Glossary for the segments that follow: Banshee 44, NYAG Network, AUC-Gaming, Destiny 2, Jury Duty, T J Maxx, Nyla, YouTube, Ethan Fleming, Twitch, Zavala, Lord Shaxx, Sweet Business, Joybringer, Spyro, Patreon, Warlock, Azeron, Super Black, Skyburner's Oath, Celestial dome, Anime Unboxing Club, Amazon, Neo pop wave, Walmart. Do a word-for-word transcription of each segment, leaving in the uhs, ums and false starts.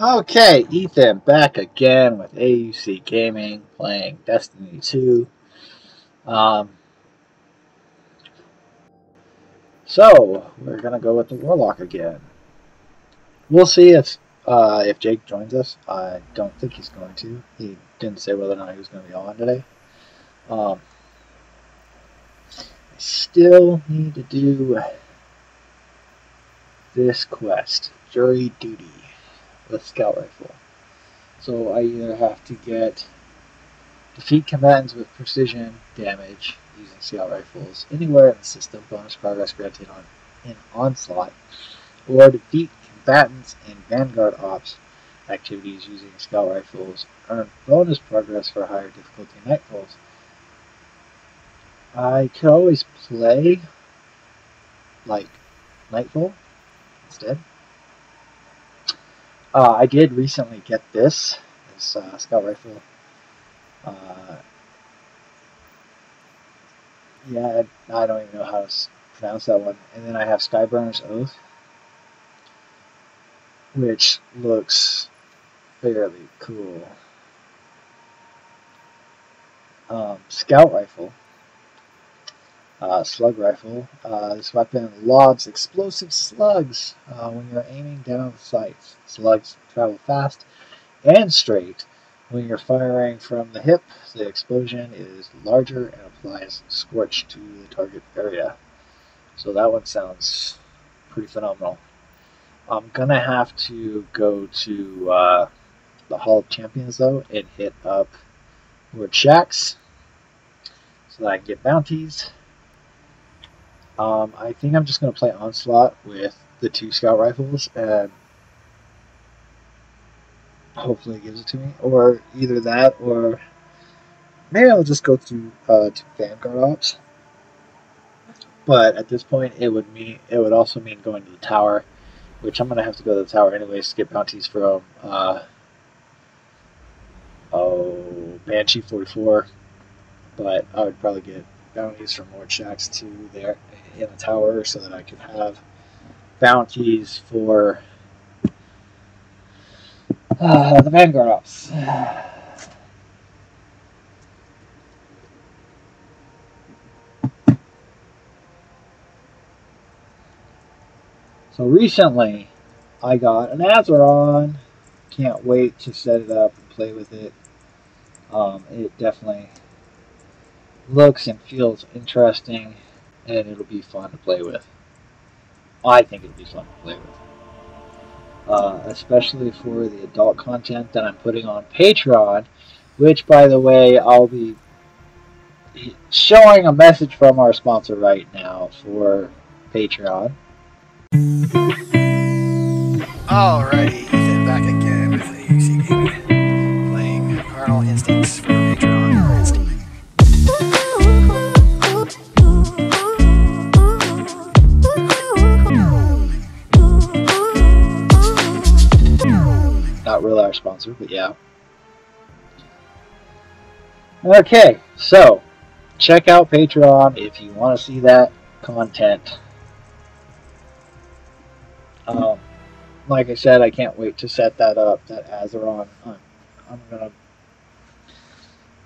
Okay, Ethan back again with A U C Gaming, playing Destiny two. Um, so, we're going to go with the Warlock again. We'll see if uh, if Jake joins us. I don't think he's going to. He didn't say whether or not he was going to be on today. Um, I still need to do this quest, Jury Duty, with scout rifle. So I either have to get defeat combatants with precision damage using scout rifles anywhere in the system, bonus progress granted on in onslaught, or defeat combatants in vanguard ops activities using scout rifles, earn bonus progress for higher difficulty night goals. I could always play like Nightfall instead. Uh, I did recently get this, this uh, scout rifle. Uh, yeah, I don't even know how to pronounce that one. And then I have Skyburner's Oath, which looks fairly cool. Um, scout rifle, uh, slug rifle. Uh, this weapon lobs explosive slugs uh, when you're aiming down sights. Slugs travel fast and straight. When you're firing from the hip, the explosion is larger and applies scorch to the target area. So that one sounds pretty phenomenal. I'm gonna have to go to uh, the Hall of Champions though and hit up Lord Shaxx so that I can get bounties. Um, I think I'm just gonna play Onslaught with the two scout rifles and hopefully it gives it to me, or either that, or maybe I'll just go through uh, to Vanguard Ops. But at this point, it would mean it would also mean going to the tower, which I'm gonna have to go to the tower anyways to get bounties from uh, oh Banshee forty-four. But I would probably get bounties from Lord Shaxx too there in the tower, so that I could have bounties for Uh, the Vanguard Ops. So recently, I got an Azeron. Can't wait to set it up and play with it. Um, it definitely looks and feels interesting, and it'll be fun to play with. I think it'll be fun to play with. Uh, especially for the adult content that I'm putting on Patreon, which, by the way, I'll be showing a message from our sponsor right now for Patreon. Alrighty, Ethan back again with A U C Gaming, playing Carnal Instincts for Patreon. Really our sponsor, but yeah. Okay, so check out Patreon if you want to see that content. Um, like I said, I can't wait to set that up. That Azeron, I'm, I'm gonna.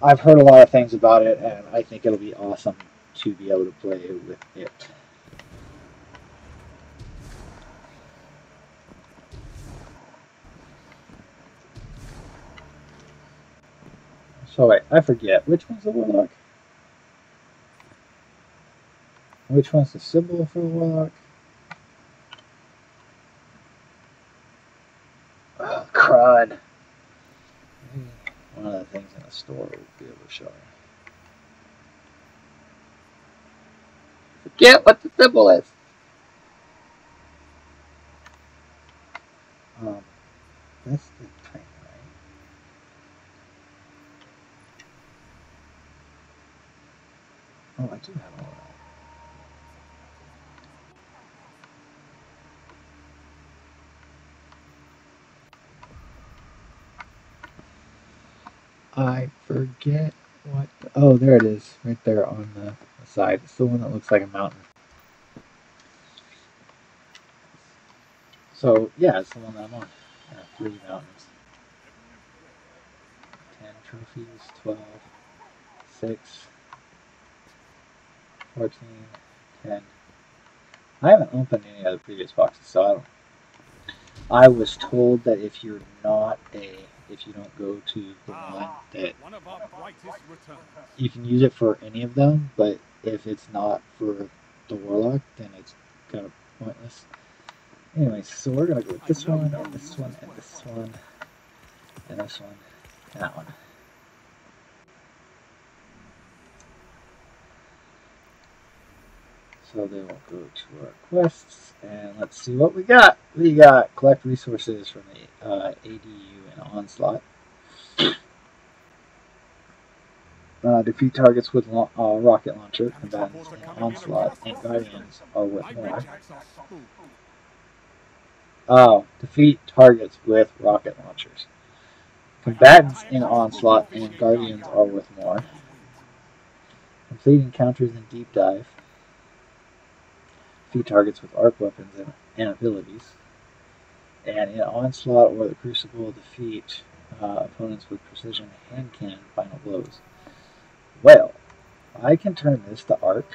I've heard a lot of things about it, and I think it'll be awesome to be able to play with it. So wait, I forget. Which one's the Warlock? Which one's the symbol for the Warlock? Oh, crud. One of the things in the store will be able to show you. Forget what the symbol is! Um, that's the thing. Oh, I do have all that. I forget what... The, oh, there it is. Right there on the, the side. It's the one that looks like a mountain. So, yeah, it's the one that I'm on. uh, three mountains. ten trophies, twelve, six, fourteen, ten. I haven't opened any of the previous boxes, so I don't. I was told that if you're not a, if you don't go to the one that you can use it for any of them, but if it's not for the Warlock, then it's kind of pointless. Anyway, so we're gonna go with this one, and this one, and this one, and this one, and that one. So they will go to our quests, and let's see what we got. We got collect resources from the uh, A D U and Onslaught. Uh, defeat targets with la uh, rocket launcher, combatants and Onslaught, and Guardians are with more. Oh, defeat targets with rocket launchers. Combatants in Onslaught and Guardians are with more. Complete encounters and deep dive. Defeat targets with arc weapons and, and abilities. And in Onslaught or the Crucible, defeat uh, opponents with precision hand cannon final blows. Well, I can turn this to arc.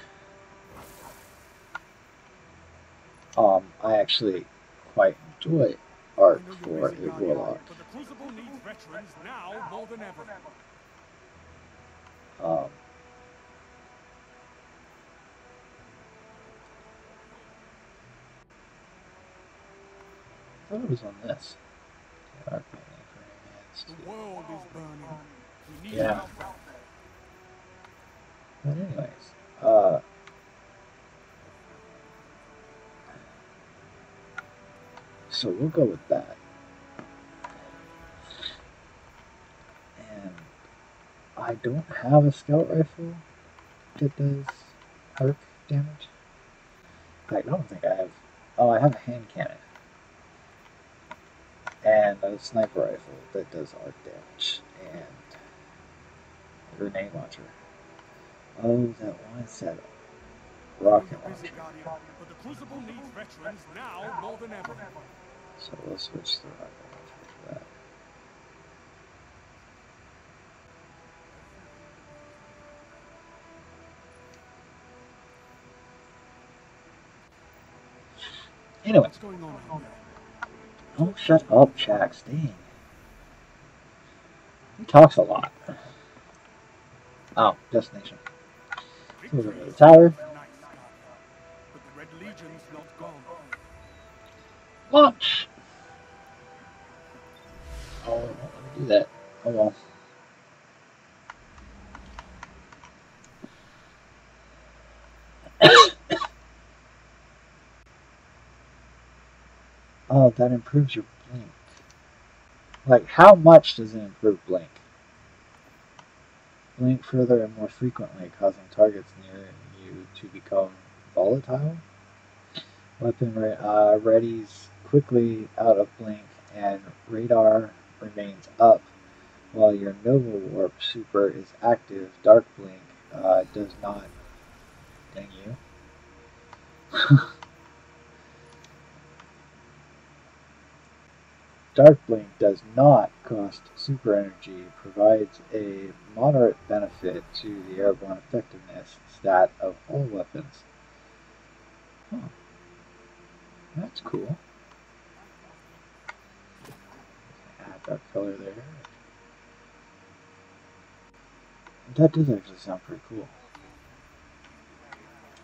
Um, I actually quite enjoy arc for a Warlock. Um, I thought it was on this. Yeah. The world is burning. We need yeah. But anyways, uh, so we'll go with that. And I don't have a scout rifle that does arc damage. I don't think I have. Oh, I have a hand cannon. And a sniper rifle that does arc damage, and a grenade launcher. Oh, that one said rocket launcher. So we'll switch to the rocket launcher for that. Anyway. What's going on? Oh, shut up, Shaxx. Dang. He talks a lot. Oh, destination. So we'll go to the tower. Launch! Oh, I won't let me do that. Oh well. Oh, that improves your blink. Like, how much does it improve blink? Blink further and more frequently, causing targets near you to become volatile. Weapon re uh, readies quickly out of blink, and radar remains up. While your Nova Warp Super is active, Dark Blink uh, does not. Dang you. Dark Blink does not cost super energy, provides a moderate benefit to the airborne effectiveness stat of all weapons. Huh. That's cool. Add that color there. That does actually sound pretty cool.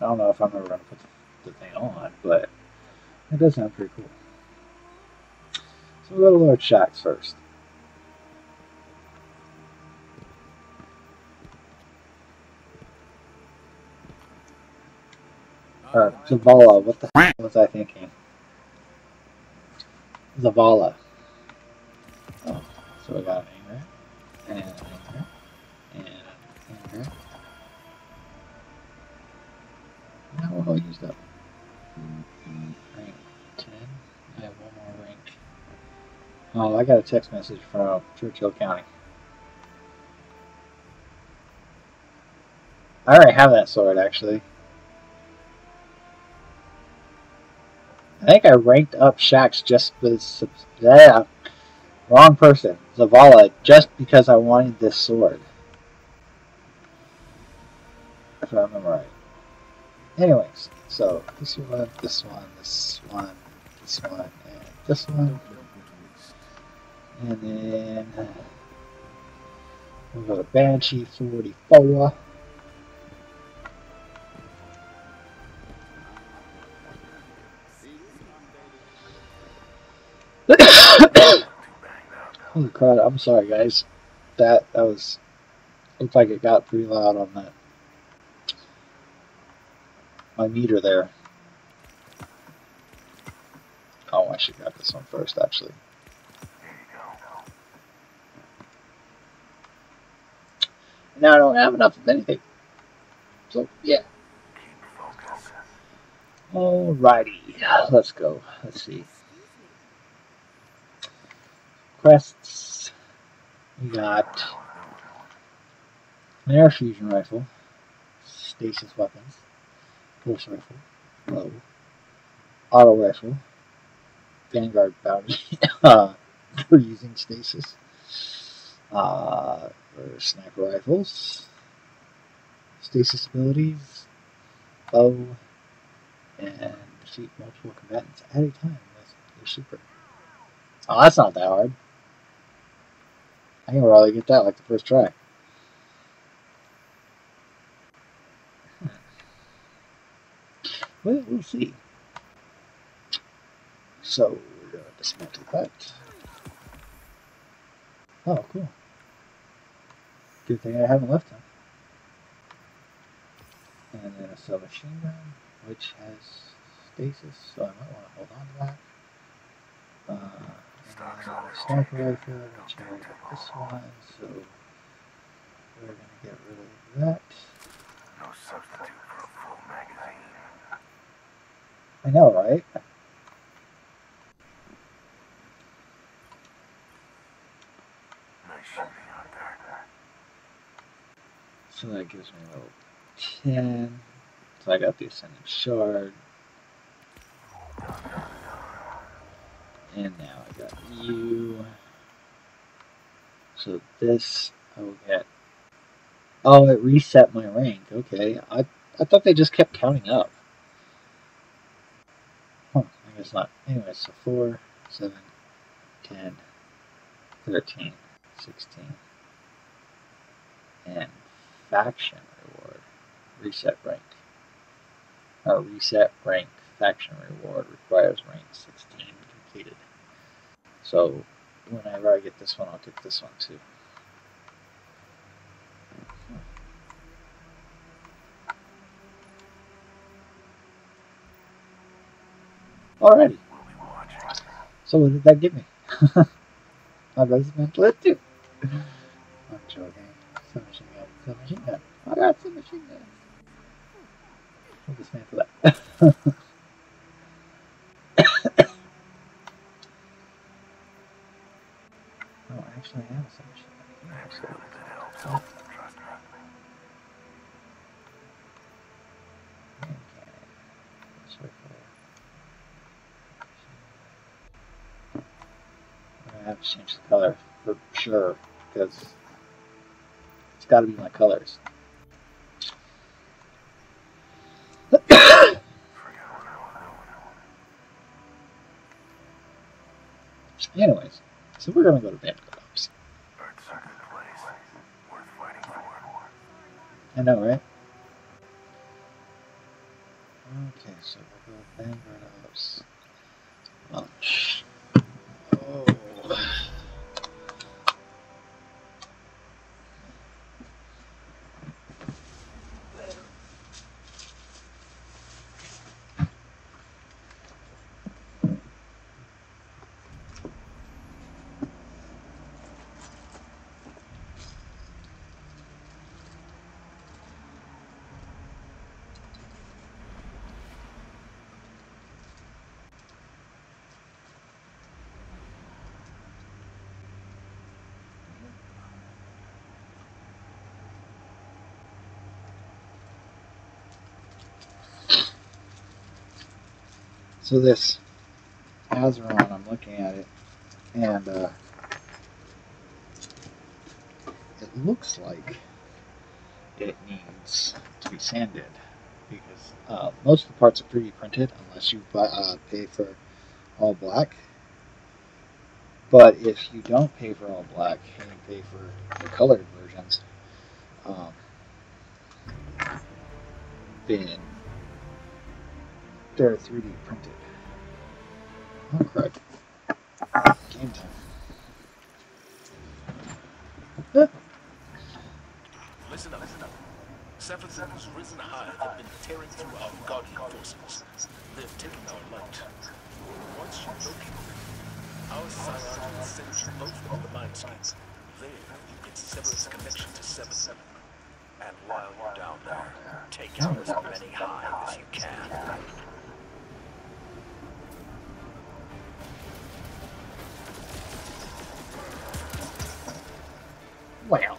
I don't know if I'm ever going to put the thing on, but it does sound pretty cool. So we'll go to Lord Shaxx first. Or Zavala, what the heck was I thinking? Zavala. Oh, so we got an anger, and an anger, and an anger. Now we'll all use that. Oh, I got a text message from Churchill County. I already have that sword, actually. I think I ranked up Shaxx just for the... Yeah. Wrong person. Zavala, just because I wanted this sword. If I remember right. Anyways, so this one, this one, this one, this one, and this one. And then we'll go to Banshee forty-four. Holy crap, I'm sorry guys. That that was looked like it got pretty loud on that my meter there. Oh, I should grab this one first actually. Now I don't have enough of anything. So, yeah. Alrighty. Let's go. Let's see. Quests. We got an air fusion rifle. Stasis weapons. Pulse rifle. Low. Auto rifle. Vanguard bounty. For using stasis. Uh... Or sniper rifles, stasis abilities, bow, and defeat multiple combatants at a time with your super. Oh, that's not that hard. I can probably get that like the first try. Well, we'll see. So, we're going to dismantle that. Oh, cool. Good thing I haven't left them. And then a submachine gun, which has stasis, so I might want to hold on to that. Uh, a sniper rifle, which I got this one, so we're going to get rid of that. No substitute for a full magazine. I know, right? Nice shooting out there. So that gives me a little ten. So I got the Ascendant Shard. And now I got you. So this I will get. Oh, it reset my rank. Okay. I, I thought they just kept counting up. Huh, I guess not. Anyway, so four, seven, ten, thirteen, sixteen. And faction reward, reset rank, or reset rank, faction reward requires rank sixteen completed. So whenever I get this one, I'll get this one too. Alrighty. So what did that give me? My basement list too. I'm joking. Submachine gun, submachine gun. I got submachine guns. We'll dismantle that. Oh, I actually have a submachine gun. I actually have a submachine gun. Trust me. Okay. Let's wait for it. I'm going to have to change the color for sure, because it's got to be my colors. Anyways, so we're going to go to Banshee Ops. I know, right? Okay, so we'll go to Banshee Ops. Oh, oh. So this Azeron, I'm looking at it, and uh, looks like it needs to be sanded, because uh, most of the parts are three D printed unless you uh, pay for all black. But if you don't pay for all black and you pay for the colored versions, um, then they're three D printed. Oh, crap. Game time. Yeah. Listen up, listen up. Several Zeros risen high have been tearing through our guardian forces. They've taken our light. Once you locate them, our scion will send you both on the mindscape. There, you get Severus' connection to seven seven. And while you're down there, take out as many hive as you can. Well.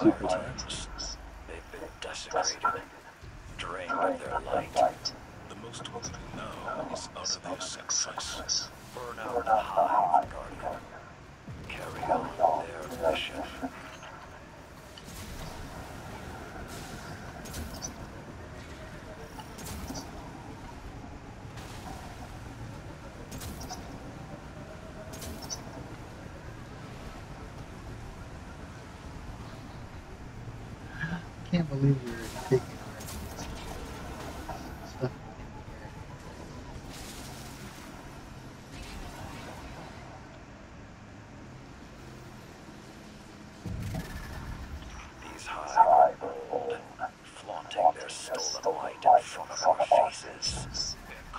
Super times. They've been desecrated, drained of their light. The most No, it's out of your success. Burn out the hive, Guardian. Carry on their mission. I can't believe we're taking our stuff in here. These high bold, flaunting their stolen light in front of our faces.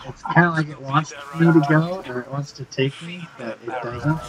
It's kind of like it wants me to go, or it wants to take me, but it doesn't.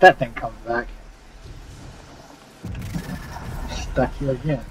That thing comes back. Stuck here again.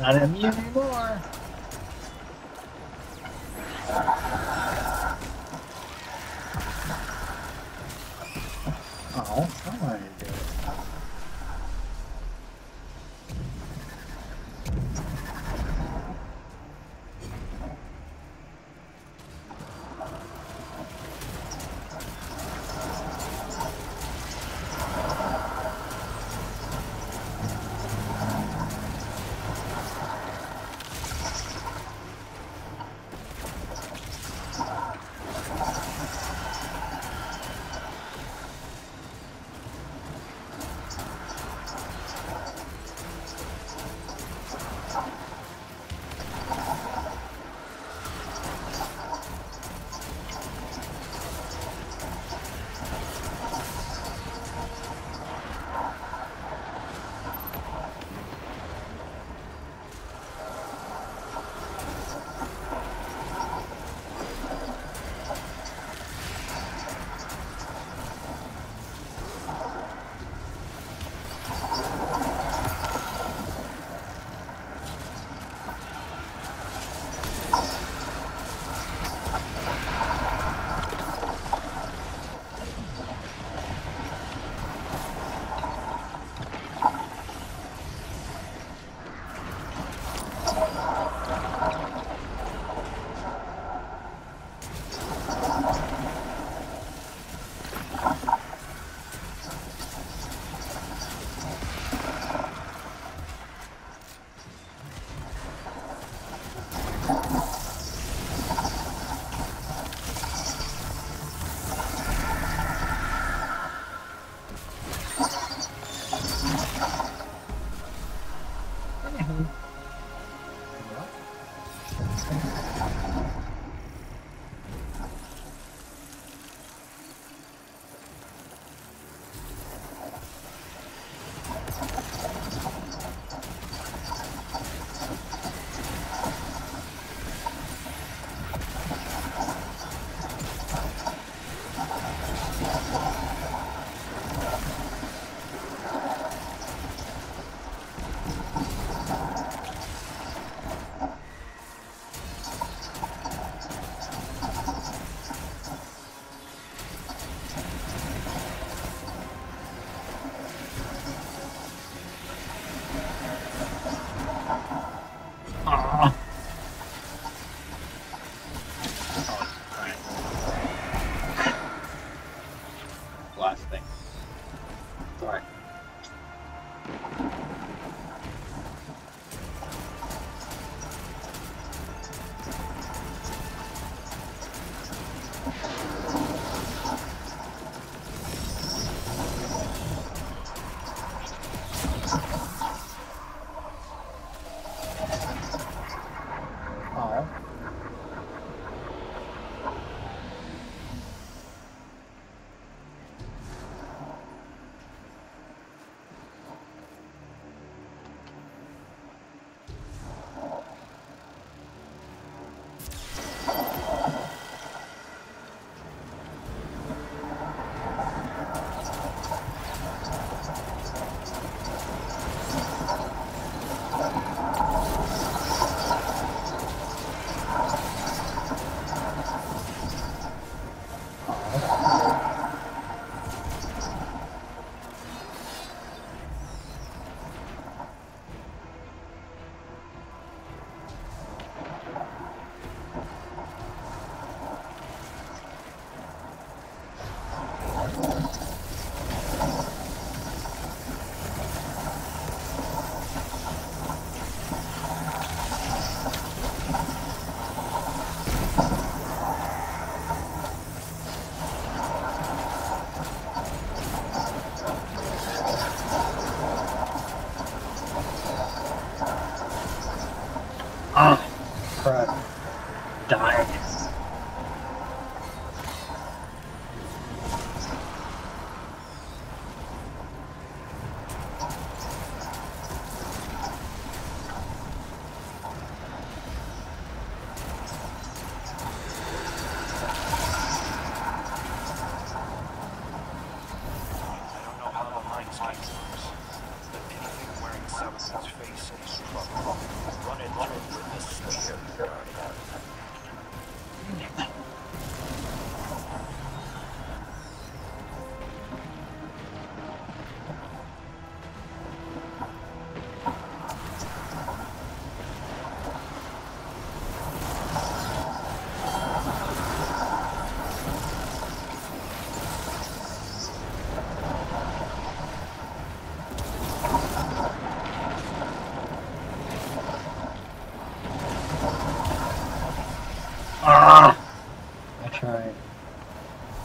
Not immune anymore. Oh, somebody did it.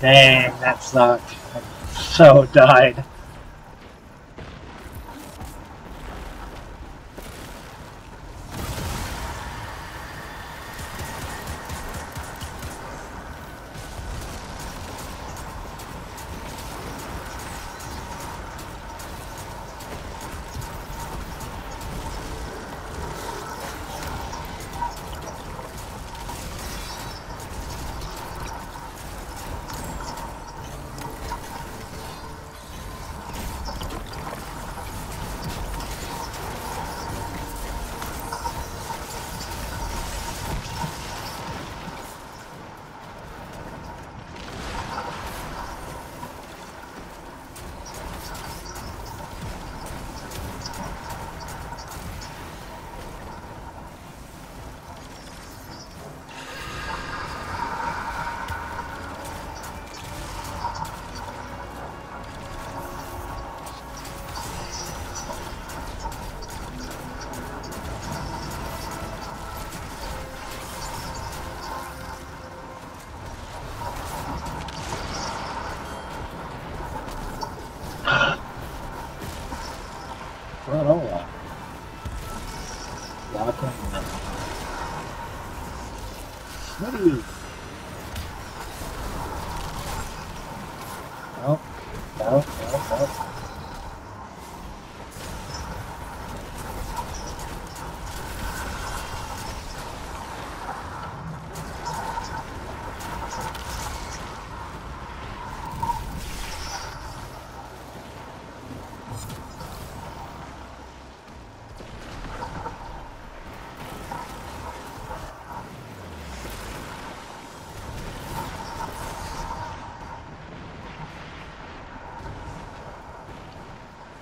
Dang, that sucked. I so died. What are you? No, no, no, no.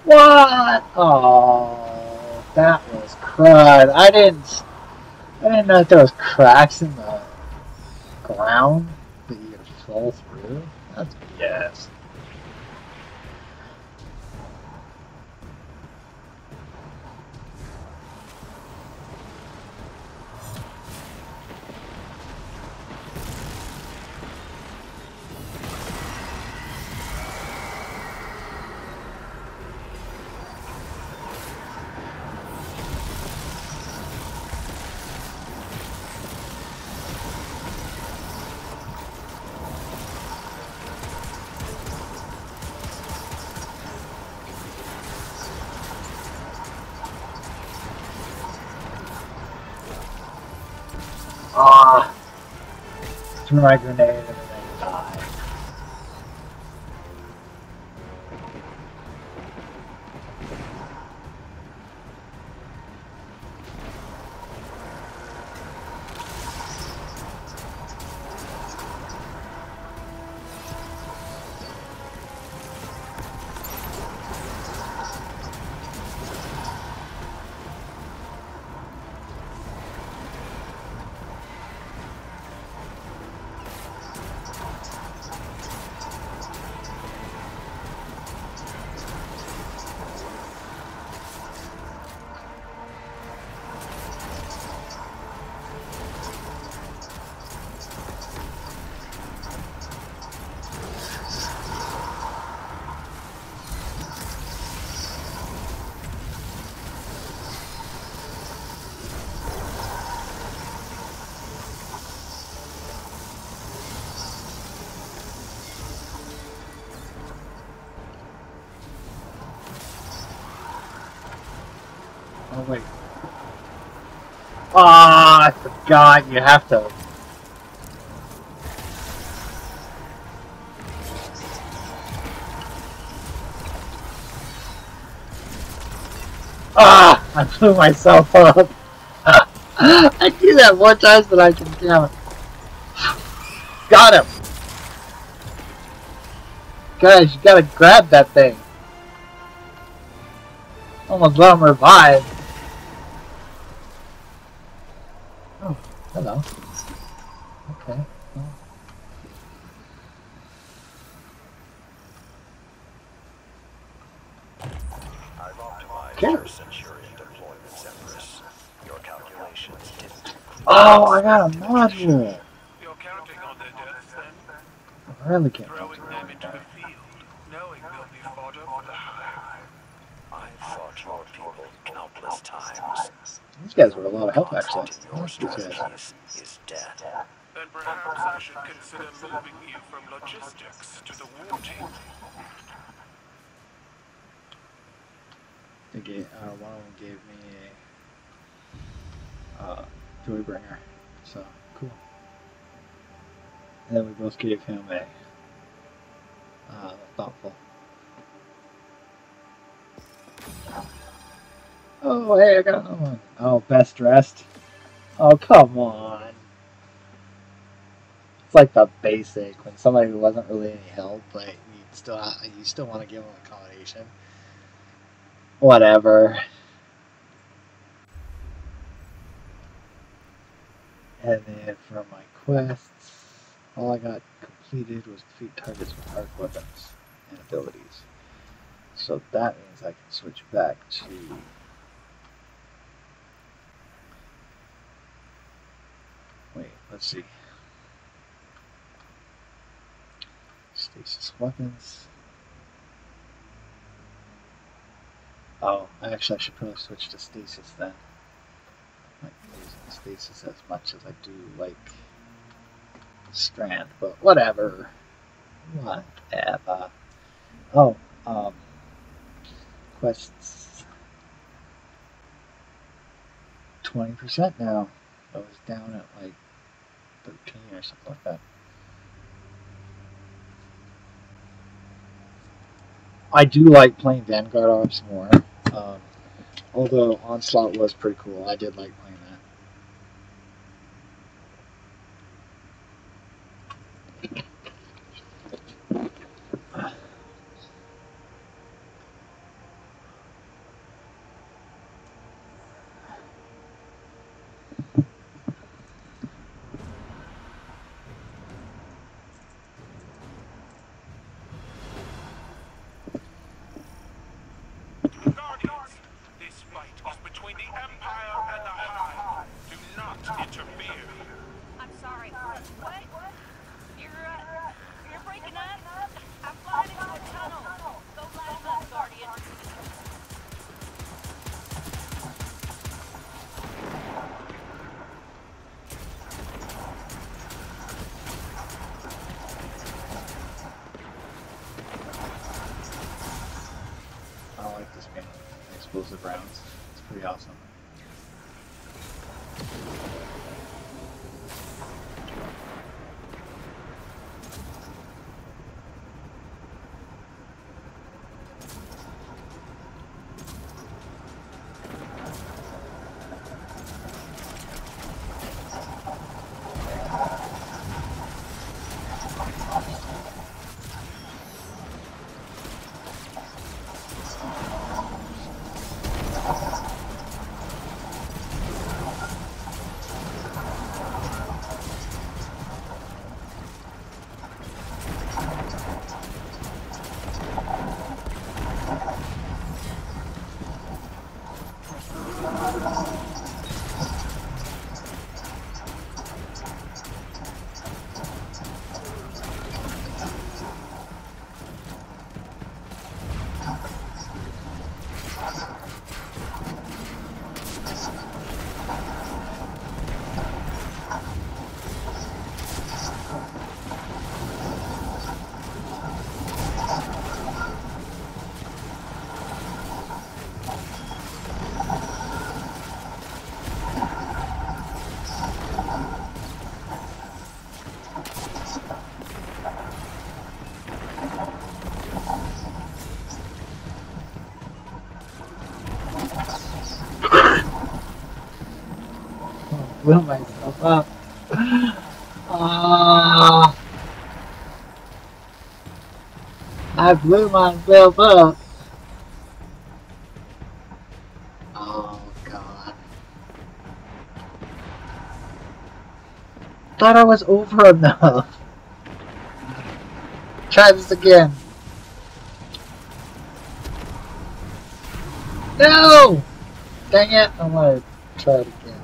What? Oh, that was crud. I didn't, I didn't know if there was cracks in the ground that you could fall through. That's B S. Ah, threw my grenade and then I died. Oh wait. Ah, I forgot you have to. Ah, I blew myself up. I do that one time that I can count. Got him. Guys, you gotta grab that thing. Almost let him revive. Hello. Okay. Oh. I've optimized your Centurion deployment centers. Your calculations didn't. Oh, I got a module. You're counting on their deaths then? I really can't. Throwing them into the field, knowing they'll be fodder for the hive. I've fought your people countless times. These guys were a lot of help, actually. These guys. Is dead. Then perhaps I should consider moving you from logistics to the war team. They gave, uh, one of them gave me a uh, Joybringer, so cool. And then we both gave him a uh, thoughtful. Oh, hey, I got another one. Oh, best dressed. Oh, come on. It's like the basic when somebody who wasn't really any help, but you still you still want to give them accommodation. Whatever. And then from my quests, all I got completed was defeat targets with hard weapons and abilities. So that means I can switch back to. Wait, let's see. Stasis weapons. Oh, actually I should probably switch to stasis then. like losing stasis as much as I do like Strand, but whatever. Whatever. Oh, um, quests. twenty percent now. I was down at like thirteen or something like that. I do like playing Vanguard Ops more. Um, although Onslaught was pretty cool. I did like playing that. Explosive rounds. It's pretty awesome. Will myself up. Uh, I blew myself up. Oh god. Thought I was over enough. Try this again. No! Dang it, I'm gonna try it again.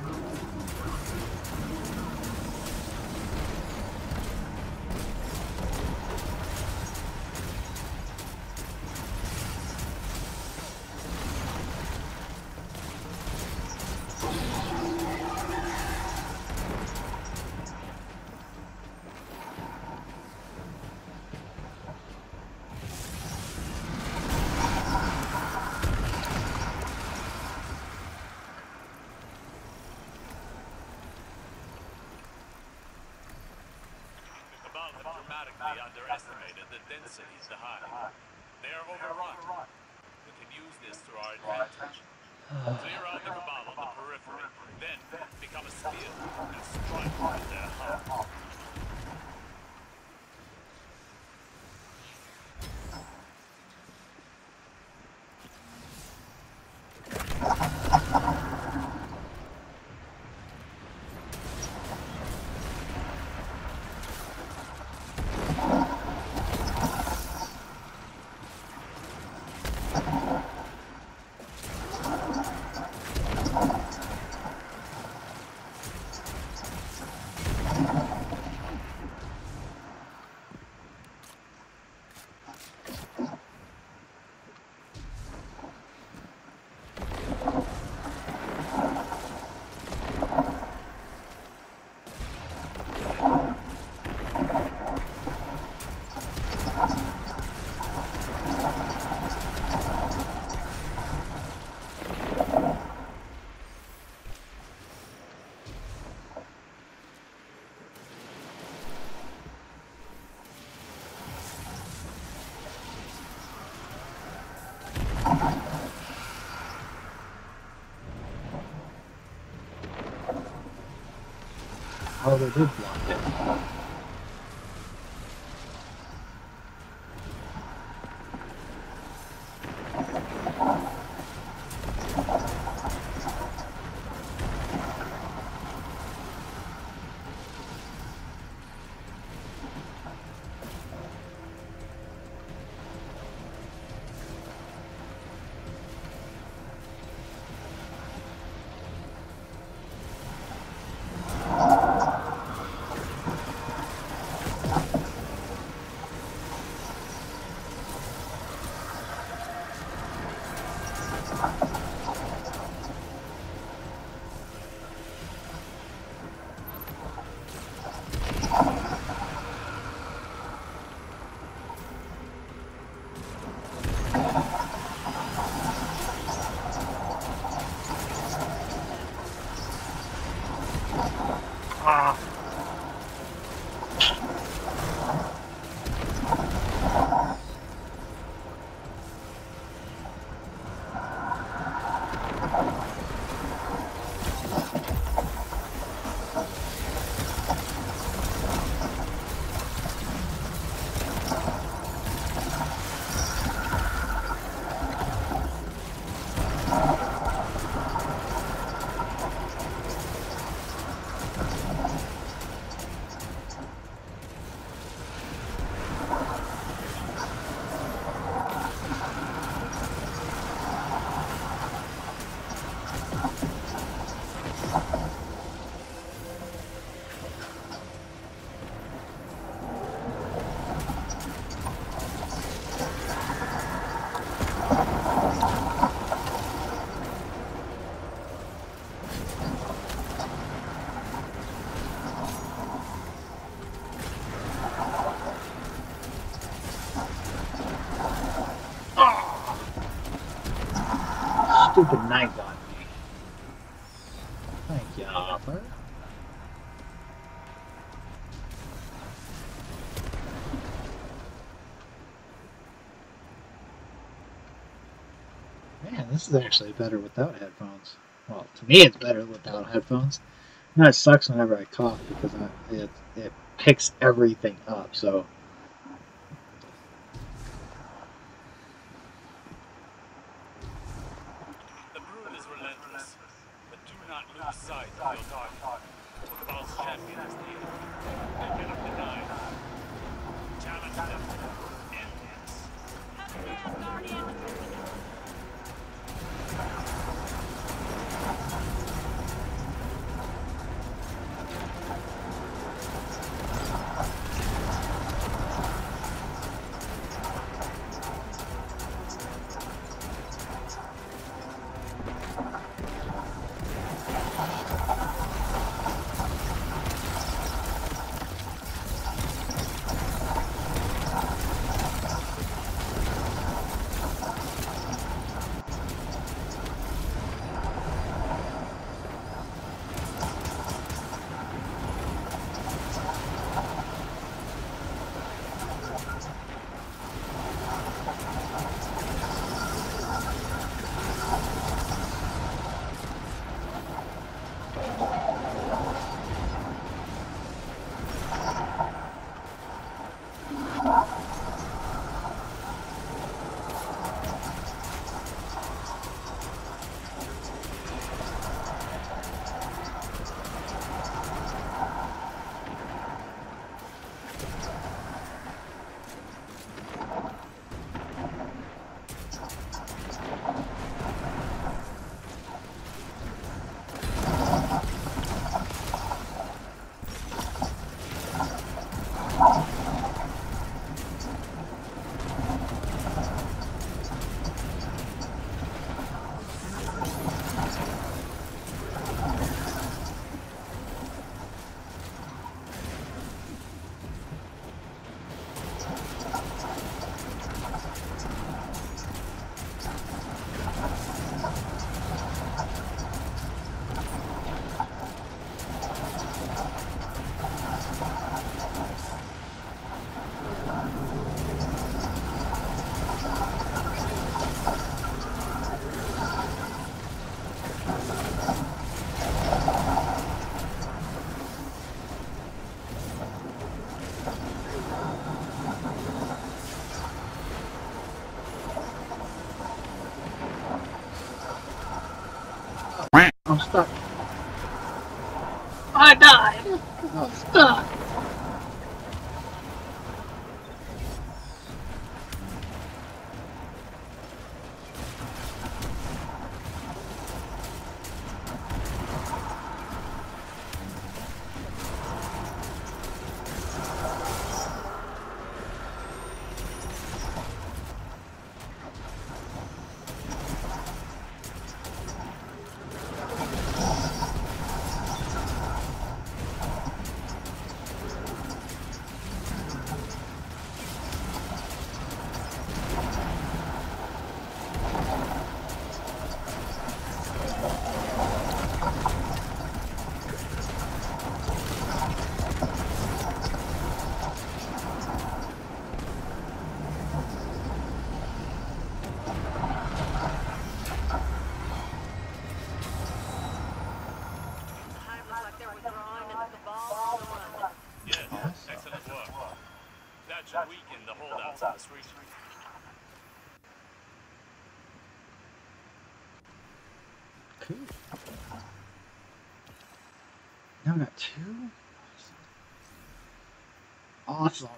Oh, they did block it. Stupid knight got me. Thank you, Hopper. Man, this is actually better without headphones. Well, to me it's better without headphones. Now it sucks whenever I cough because I, it, it picks everything up, so... stuck. I died. I'm stuck. Cool. Now we got two. Awesome.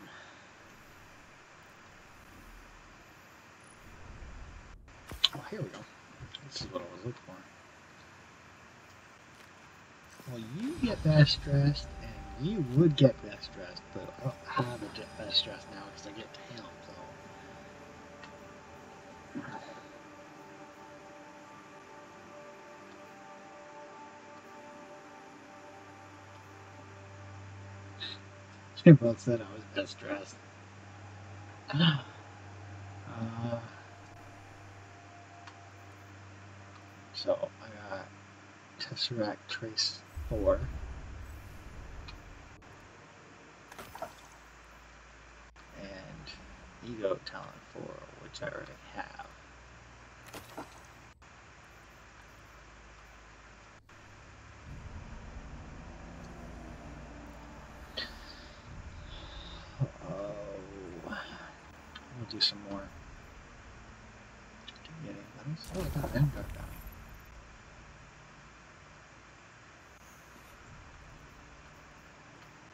Oh, here we go. This is what I was looking for. Well, you get best dressed, and you would get best dressed, but I don't have a best dressed now because I get to him. They both said I was best dressed. Uh, so I got Tesseract Trace four. And Ego Talent four, which I already have. Do some more. Didn't get any letters? Oh, I got them, got them.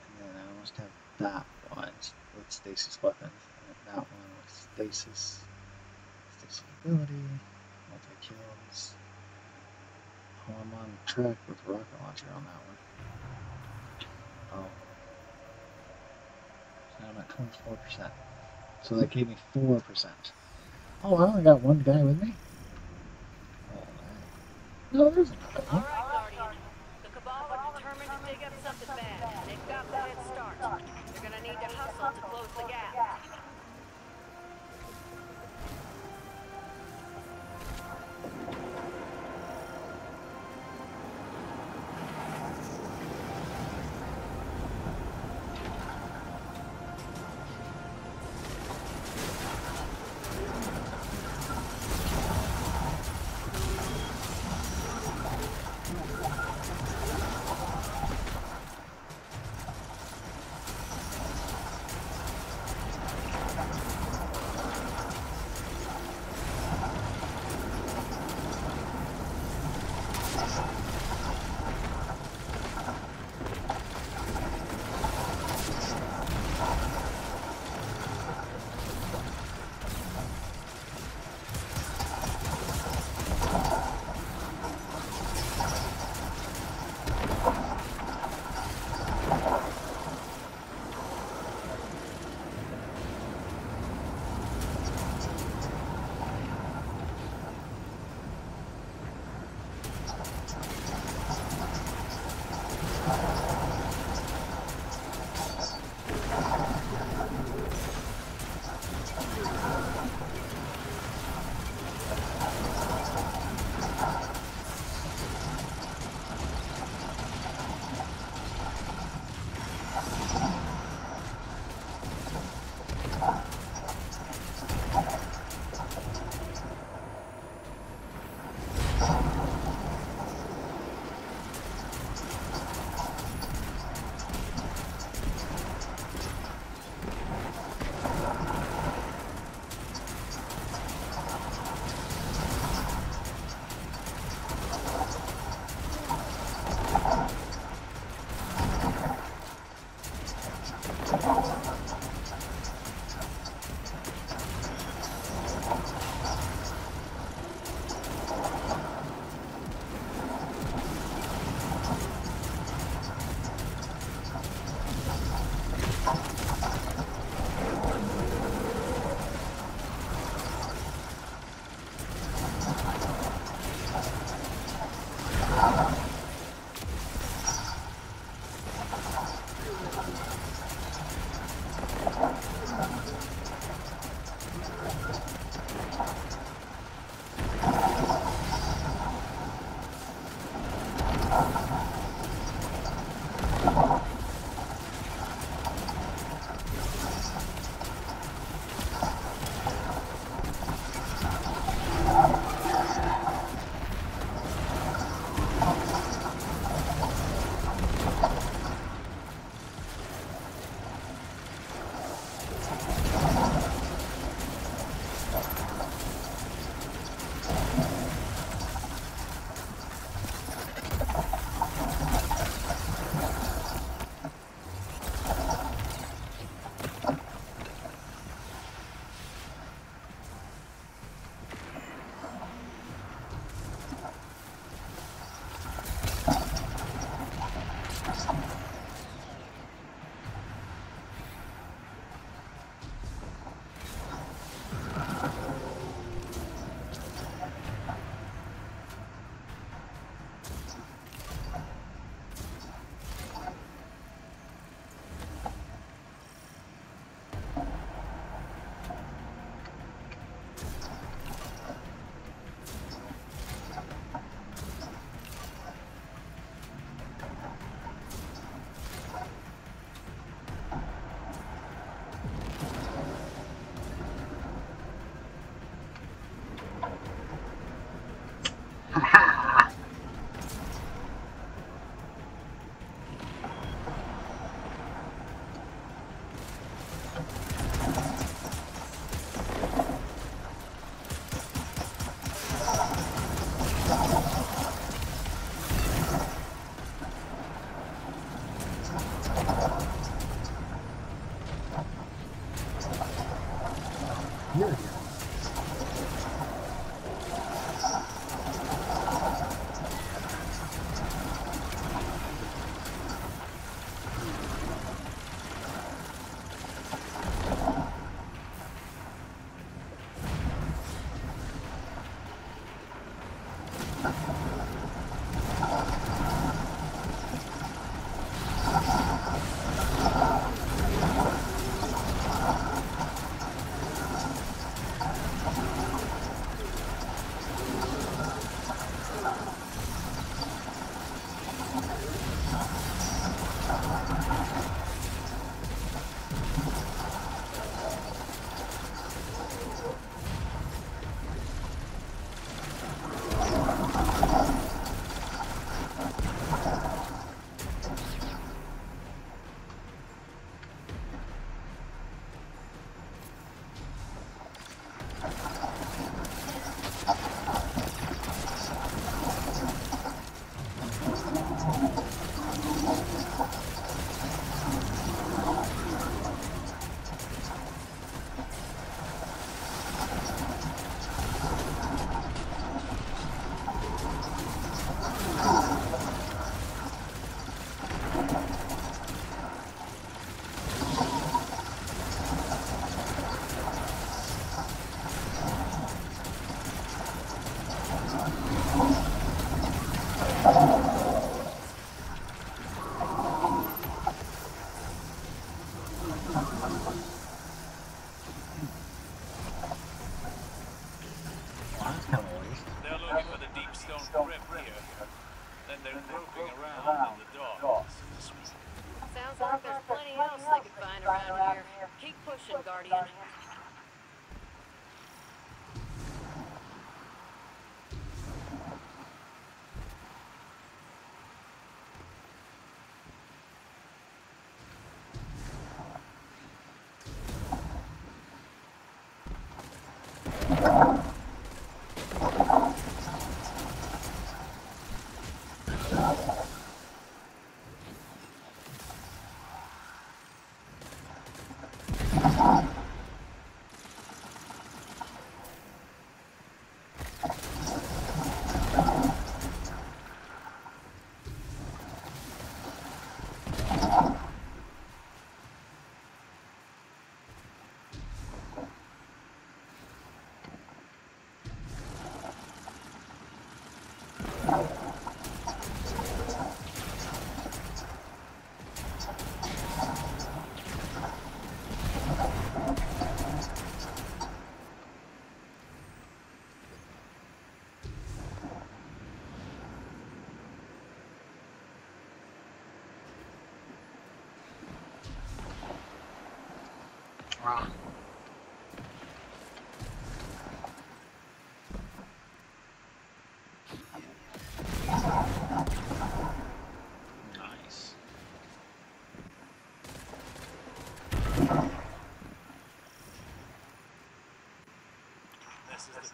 And then I almost have that one with stasis weapons, and that one with stasis, stasis ability, multi kills. Oh, I'm on track with rocket launcher on that one. Oh. So I'm at twenty-four percent. So that gave me four percent. Oh, I only got one guy with me. Oh, no, there's another one. All right, Guardian. The Cabal are determined to dig up something bad. They've got the head start. They're gonna need to hustle to close the gap.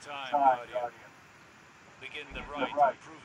Time, Guardian. Begin the right to prove it.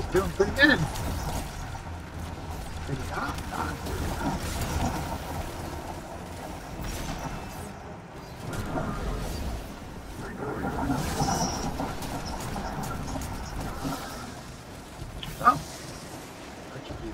It's doing pretty good. Pretty hot. Oh, I can do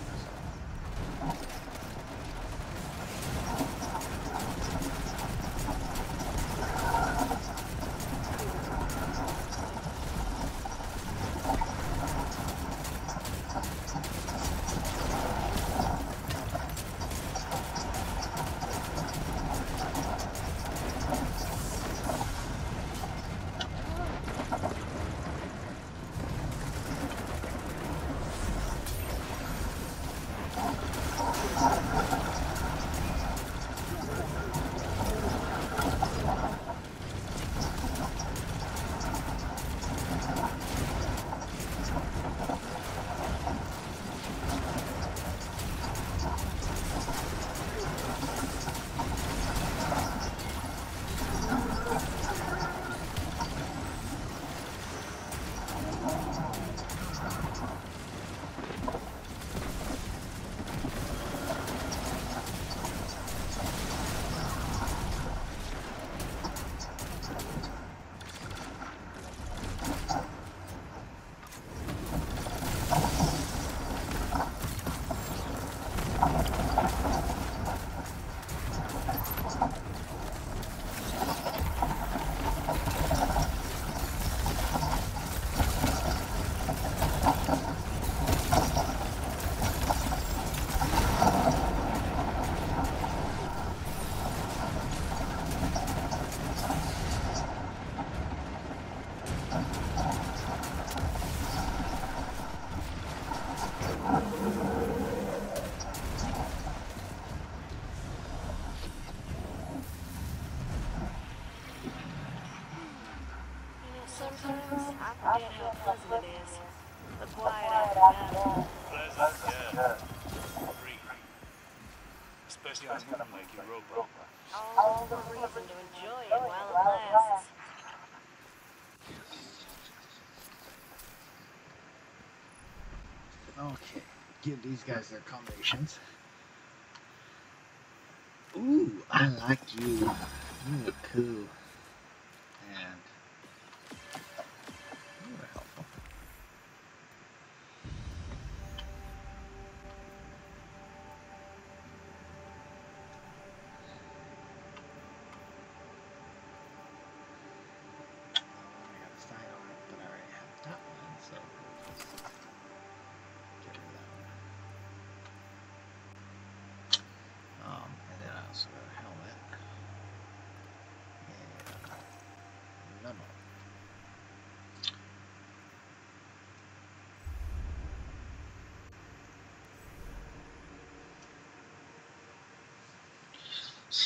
Okay, give these guys their combinations. Ooh, I like you. You look cool. And...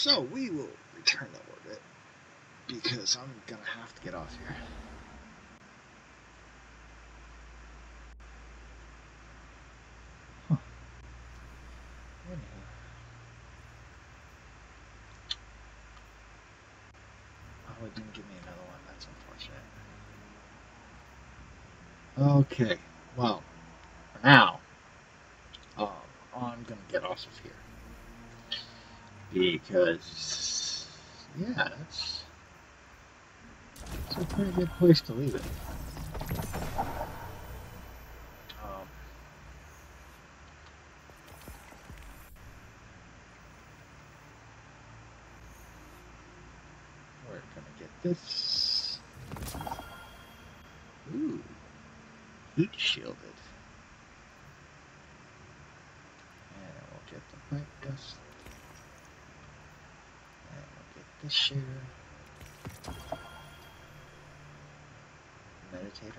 So we will return to orbit because I'm gonna have to get off here. Huh. Anyhow. Oh, it didn't give me another one. That's unfortunate. Okay. Well, for now, um, I'm gonna get off of here. Because, yeah, that's, that's a pretty good place to leave it. Um, we're going to get this. Ooh, heat shielded. And we'll get the bright dust. This shooter, meditator,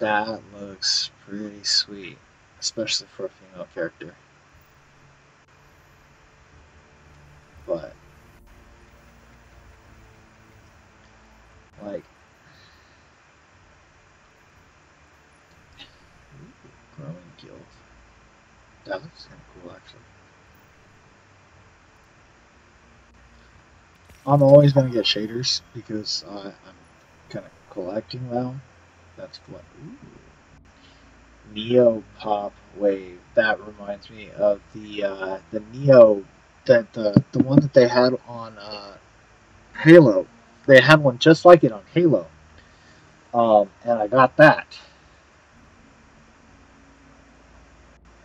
that looks pretty sweet, especially for a female character, but, like, ooh, growing guild, that looks kind of cool actually. I'm always going to get shaders because uh, I'm kind of collecting them. That's what. Ooh. Neo pop wave. That reminds me of the uh, the Neo that the the one that they had on uh, Halo. They had one just like it on Halo, um, and I got that.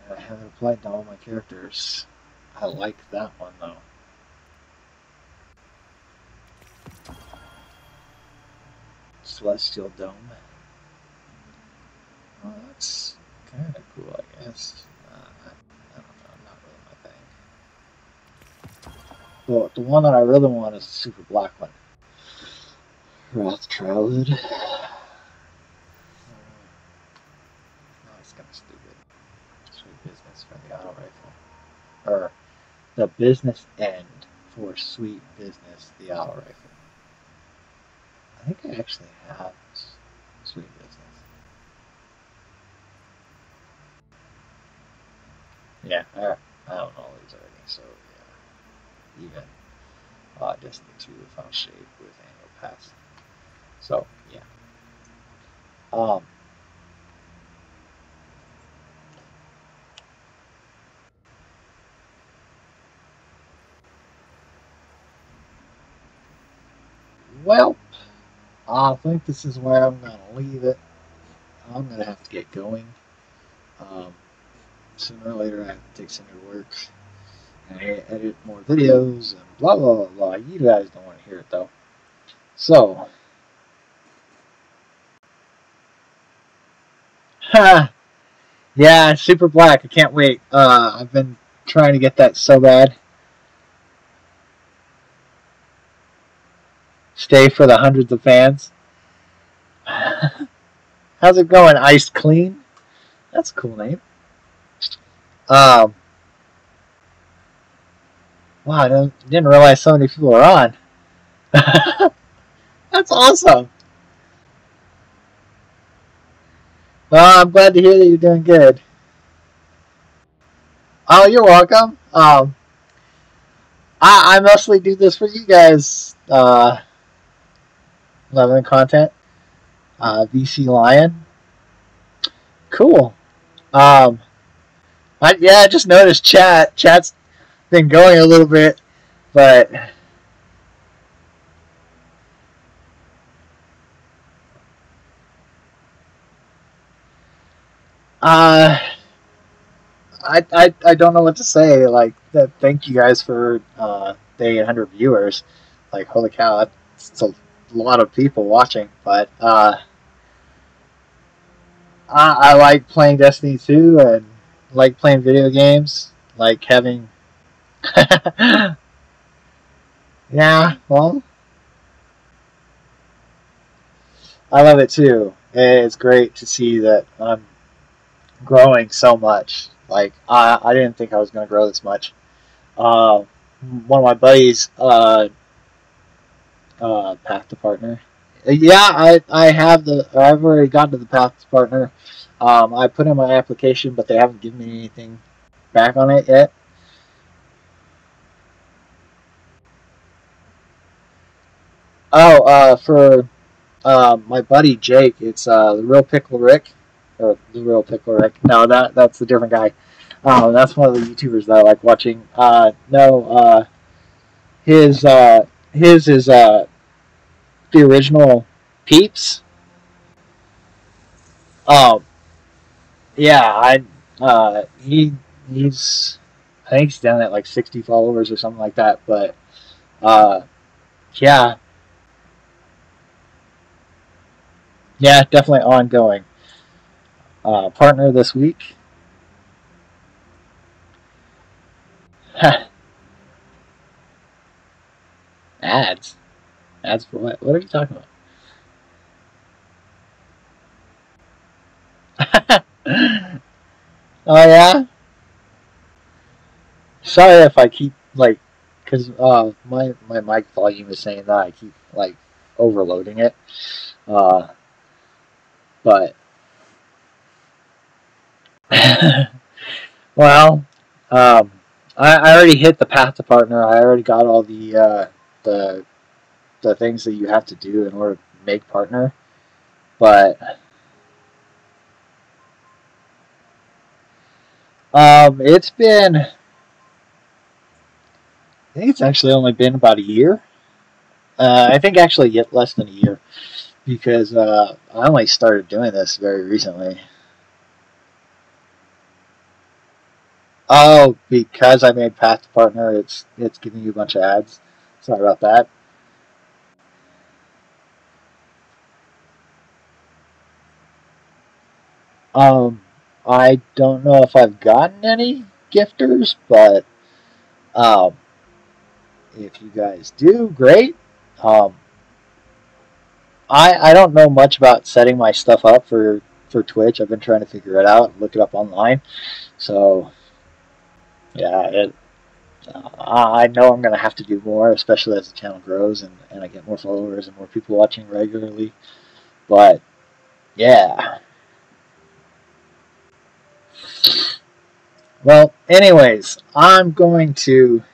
And I haven't applied to all my characters. I like that one though. Celestial dome. Well, that's kind of cool, I guess. Uh, I, I don't know, not really my thing. But the one that I really want is the super black one. Wrath Trowled. No, it's kind of stupid. Sweet business for the auto rifle. Or the business end for sweet business, the auto rifle. I think I actually have Sweet Business. Yeah, I, I own all these already, so yeah. Even uh, Destiny two if I'm shaped with annual pass. So, yeah. Um, well, I think this is where I'm going to leave it. I'm going to have to get going. Um, sooner or later I have to take some new work and edit more videos and blah blah blah blah. You guys don't want to hear it though. So. Ha! Yeah, Super Black. I can't wait. Uh, I've been trying to get that so bad. Stay for the hundreds of fans. How's it going, Iced Clean? That's a cool name. Um, wow, I didn't, didn't realize so many people are on. That's awesome. Well, I'm glad to hear that you're doing good. Oh, you're welcome. Um, I, I mostly do this for you guys. Uh, Loving the content. Uh, V C Lion. Cool. Um, I, yeah, I just noticed chat. Chat's been going a little bit, but uh, I, I, I don't know what to say. Like, th thank you guys for uh, the eight hundred viewers. Like, holy cow, that's a lot of people watching, but uh, I, I like playing Destiny two and like playing video games, like having, yeah, well, I love it too. It's great to see that I'm growing so much. Like, I, I didn't think I was going to grow this much. Um, uh, one of my buddies uh, uh, path to partner. Yeah, I I have the I've already gotten to the path to partner. Um, I put in my application, but they haven't given me anything back on it yet. Oh, uh, for uh, my buddy Jake, it's uh, the real Pickle Rick, or the real Pickle Rick. No, that that's a different guy. Um, that's one of the YouTubers that I like watching. Uh, no, uh, his uh, his is uh, the original Peeps. Um, yeah, I uh, he he's I think he's down at like sixty followers or something like that. But uh, yeah. Yeah, definitely ongoing. Uh, partner this week. Ads. Ads for what? What are you talking about? Oh, yeah? Sorry if I keep, like, because uh, my, my mic volume is saying that I keep, like, overloading it. Uh... But, well, um, I, I already hit the path to partner. I already got all the, uh, the, the things that you have to do in order to make partner. But, um, it's been, I think it's actually only been about a year. Uh, I think actually yet less than a year. Because uh, I only started doing this very recently. Oh, because I made Path to Partner, it's it's giving you a bunch of ads. Sorry about that. Um, I don't know if I've gotten any gifters, but um, if you guys do, great. Um. I, I don't know much about setting my stuff up for, for Twitch. I've been trying to figure it out, look it up online. So, yeah, it, uh, I know I'm going to have to do more, especially as the channel grows and, and I get more followers and more people watching regularly. But, yeah. Well, anyways, I'm going to...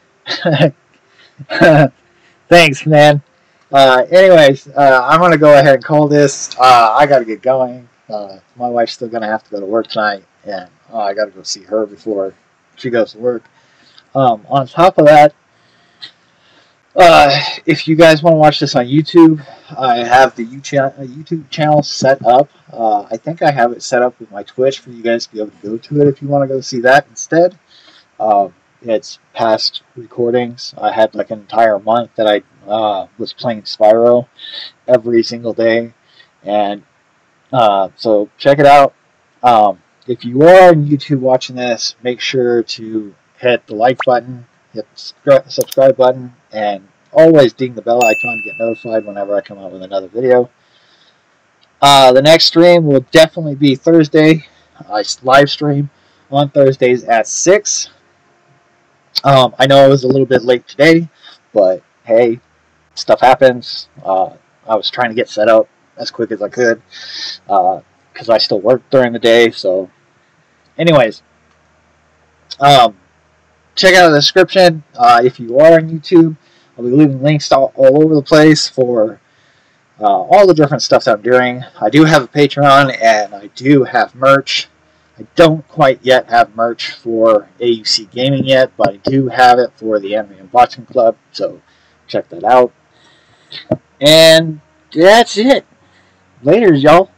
Thanks, man. Uh, anyways, uh, I'm going to go ahead and call this. Uh, I got to get going. Uh, my wife's still going to have to go to work tonight, and uh, I got to go see her before she goes to work. Um, on top of that, uh, if you guys want to watch this on YouTube, I have the YouTube channel set up. Uh, I think I have it set up with my Twitch for you guys to be able to go to it if you want to go see that instead. Um, it's past recordings. I had like an entire month that I uh, was playing Spyro every single day, and uh, so check it out. Um, if you are on YouTube watching this, make sure to hit the like button, hit the subscribe button, and always ding the bell icon to get notified whenever I come out with another video. Uh, the next stream will definitely be Thursday. I live stream on Thursdays at six. Um, I know I was a little bit late today, but hey, stuff happens. Uh, I was trying to get set up as quick as I could, because uh, I still work during the day. So, anyways, um, check out the description uh, if you are on YouTube. I'll be leaving links all, all over the place for uh, all the different stuff that I'm doing. I do have a Patreon, and I do have merch. I don't quite yet have merch for A U C Gaming yet, but I do have it for the Anime Unboxing Club, so check that out. And that's it. Laters, y'all.